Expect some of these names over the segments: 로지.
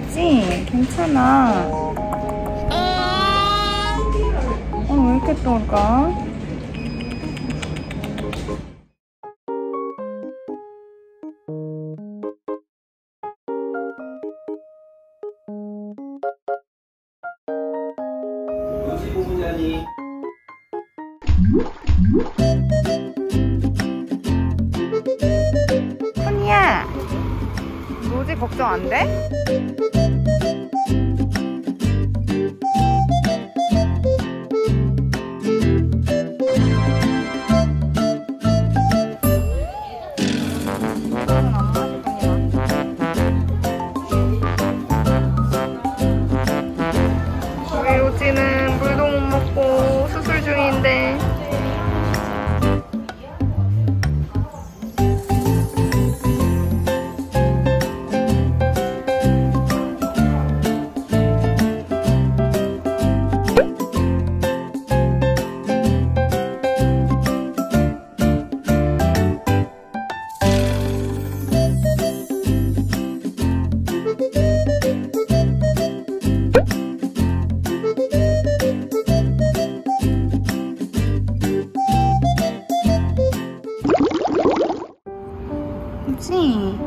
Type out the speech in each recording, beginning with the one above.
로지, 괜찮아. 왜 이렇게 또 올까? 로지 고문자니. 토니야, 로지 걱정 안 돼? 우리 로지는 물도 못 먹고 수술 중인데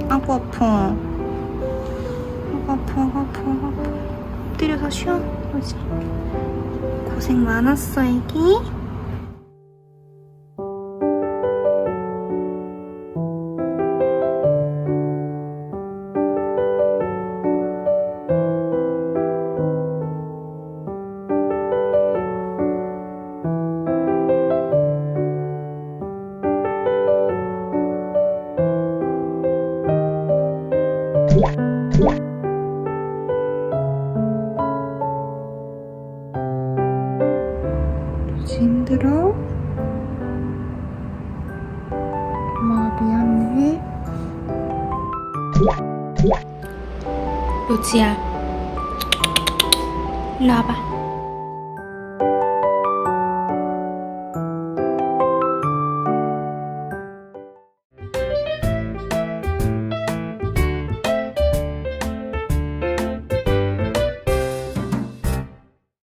아구 아파. 아구 아파, 아구 아파, 아구 아파. 엎드려서 쉬어, 로지. 고생 많았어, 애기. 힘들어? 엄마가 미안해. 로지야, 일로 와봐.